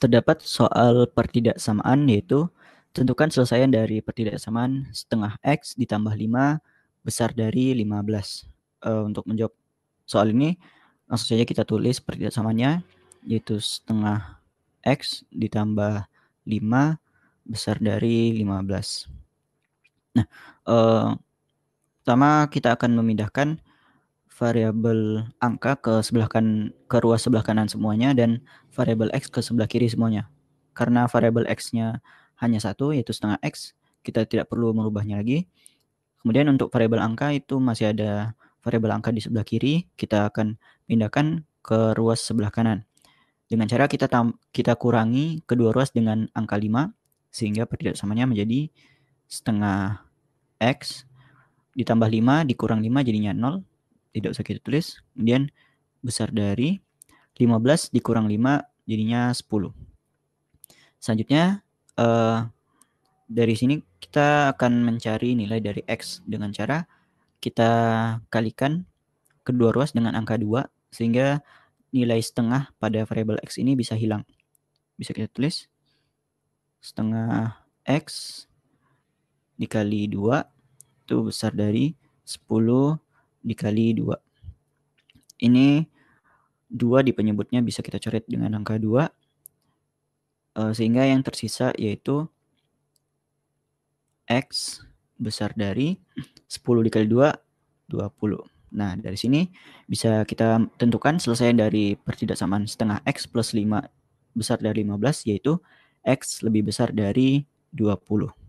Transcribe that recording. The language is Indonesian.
Terdapat soal pertidaksamaan, yaitu tentukan selesaian dari pertidaksamaan setengah X ditambah 5 besar dari 15. Untuk menjawab soal ini, langsung saja kita tulis pertidaksamaannya, yaitu setengah X ditambah 5 besar dari 15. Nah, pertama kita akan memindahkan variabel angka ke ruas sebelah kanan semuanya, dan variabel X ke sebelah kiri semuanya. Karena variabel X-nya hanya satu, yaitu setengah X, kita tidak perlu merubahnya lagi. Kemudian untuk variabel angka itu masih ada variabel angka di sebelah kiri, kita akan pindahkan ke ruas sebelah kanan. Dengan cara kita kurangi kedua ruas dengan angka 5, sehingga pertidaksamanya menjadi setengah X ditambah 5 dikurang 5 jadinya 0. Tidak usah kita tulis. Kemudian besar dari 15 dikurang 5 jadinya 10. Selanjutnya dari sini kita akan mencari nilai dari X dengan cara kita kalikan kedua ruas dengan angka 2, sehingga nilai setengah pada variabel X ini bisa hilang. Bisa kita tulis setengah X dikali 2 itu besar dari 10 dikali 2. Ini 2 di penyebutnya bisa kita coret dengan angka 2. Sehingga yang tersisa yaitu X besar dari 10 dikali 2, 20. Nah, dari sini bisa kita tentukan selesai dari pertidaksamaan setengah X plus 5 besar dari 15, yaitu X lebih besar dari 20.